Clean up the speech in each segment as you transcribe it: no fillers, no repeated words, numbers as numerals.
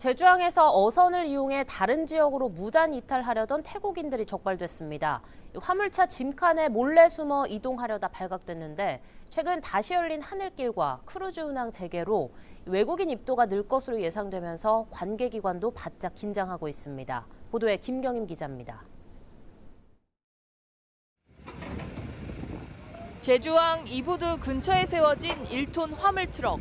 제주항에서 어선을 이용해 다른 지역으로 무단 이탈하려던 태국인들이 적발됐습니다. 화물차 짐칸에 몰래 숨어 이동하려다 발각됐는데 최근 다시 열린 하늘길과 크루즈 운항 재개로 외국인 입도가 늘 것으로 예상되면서 관계기관도 바짝 긴장하고 있습니다. 보도에 김경임 기자입니다. 제주항 2부두 근처에 세워진 1톤 화물 트럭.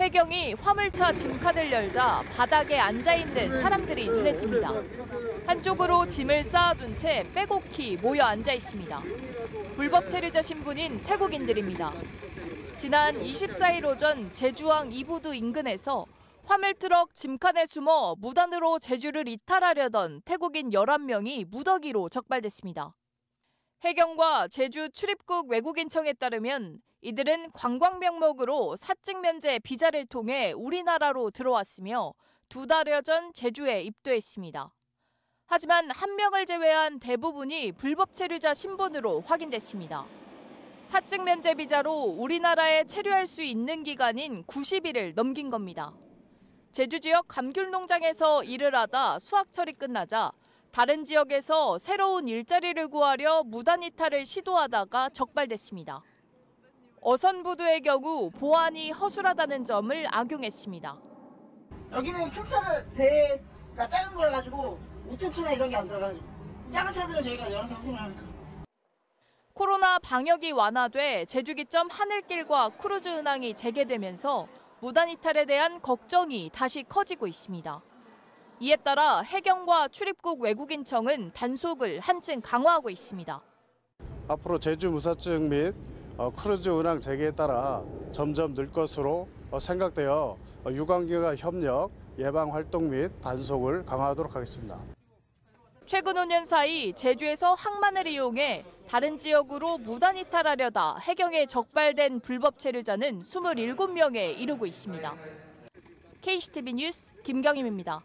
해경이 화물차 짐칸을 열자 바닥에 앉아있는 사람들이 눈에 띕니다. 한쪽으로 짐을 쌓아둔 채 빼곡히 모여 앉아있습니다. 불법 체류자 신분인 태국인들입니다. 지난 24일 오전 제주항 2부두 인근에서 화물트럭 짐칸에 숨어 무단으로 제주를 이탈하려던 태국인 11명이 무더기로 적발됐습니다. 해경과 제주 출입국 외국인청에 따르면 이들은 관광 명목으로 사증 면제 비자를 통해 우리나라로 들어왔으며 2달여 전 제주에 입도했습니다. 하지만 1명을 제외한 대부분이 불법 체류자 신분으로 확인됐습니다. 사증 면제 비자로 우리나라에 체류할 수 있는 기간인 90일을 넘긴 겁니다. 제주 지역 감귤 농장에서 일을 하다 수확철이 끝나자 다른 지역에서 새로운 일자리를 구하려 무단 이탈을 시도하다가 적발됐습니다. 어선부두의 경우 보안이 허술하다는 점을 악용했습니다. 여기는 큰 차를 대가 작은 걸 가지고 5톤치나 이런 게 안 들어가지고 작은 차들은 저희가 열어서 확인을 하니까. 코로나 방역이 완화돼 제주기점 하늘길과 크루즈 운항이 재개되면서 무단 이탈에 대한 걱정이 다시 커지고 있습니다. 이에 따라 해경과 출입국 외국인청은 단속을 한층 강화하고 있습니다. 앞으로 제주 무사증 및 크루즈 운항 재개에 따라 점점 늘 것으로 생각되어 유관기관 협력, 예방 활동 및 단속을 강화하도록 하겠습니다. 최근 5년 사이 제주에서 항만을 이용해 다른 지역으로 무단 이탈하려다 해경에 적발된 불법 체류자는 27명에 이르고 있습니다. KCTV 뉴스 김경임입니다.